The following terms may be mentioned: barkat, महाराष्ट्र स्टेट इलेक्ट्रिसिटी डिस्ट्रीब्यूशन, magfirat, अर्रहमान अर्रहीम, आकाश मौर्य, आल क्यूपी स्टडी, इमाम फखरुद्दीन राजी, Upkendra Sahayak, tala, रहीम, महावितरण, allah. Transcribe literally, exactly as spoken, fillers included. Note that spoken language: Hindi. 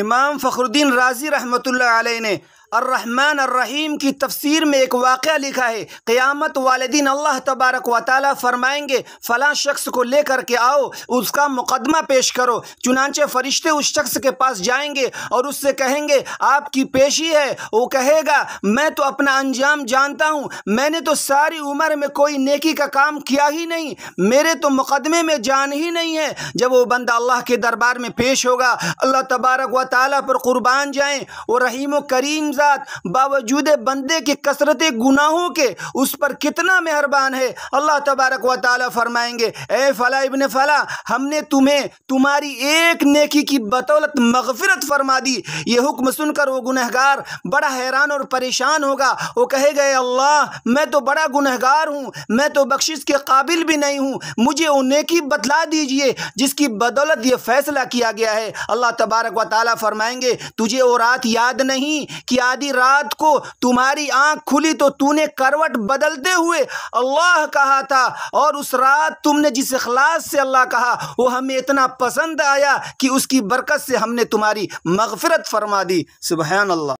इमाम फखरुद्दीन राजी रहमतुल्लाह अलैह ने अर्रहमान अर्रहीम की तफसीर में एक वाक़या लिखा है। क़यामत वाले दिन अल्लाह तबारक व तआला फरमाएंगे, फ़लाँ शख्स को लेकर के आओ, उसका मुकदमा पेश करो। चुनांचे फरिश्ते उस शख्स के पास जाएंगे और उससे कहेंगे, आपकी पेशी है। वो कहेगा, मैं तो अपना अंजाम जानता हूँ, मैंने तो सारी उम्र में कोई नेकी का काम किया ही नहीं, मेरे तो मुकदमे में जान ही नहीं है। जब वो बंदा अल्लाह के दरबार में पेश होगा, अल्लाह तबारक व तआला पर कुर्बान जाएँ, वो रहीम करीम बावजूद बंदे की कसरत गुनाहों के उस पर कितना मेहरबान है। अल्लाह तबारक व तआला फरमाएंगे, ए फला इब्ने फला, हमने तुम्हें तुम्हारी एक नेकी की बदौलत मगफिरत फरमा दी। ये हुक्म सुनकर वो गुनहगार बड़ा हैरान और परेशान होगा। वो कहेगा, अल्लाह, मैं तो बड़ा गुनहगार हूँ, मैं तो बख्शिश के काबिल भी नहीं हूँ, मुझे वो नेकी बतला दीजिए जिसकी बदौलत ये फैसला किया गया है। अल्लाह तबारक व तआला फरमाएंगे, तुझे वो रात याद नहीं कि आधी रात को तुम्हारी आंख खुली तो तूने करवट बदलते हुए अल्लाह कहा था, और उस रात तुमने जिस इखलास से अल्लाह कहा वो हमें इतना पसंद आया कि उसकी बरकत से हमने तुम्हारी मगफिरत फरमा दी। सुभान अल्लाह।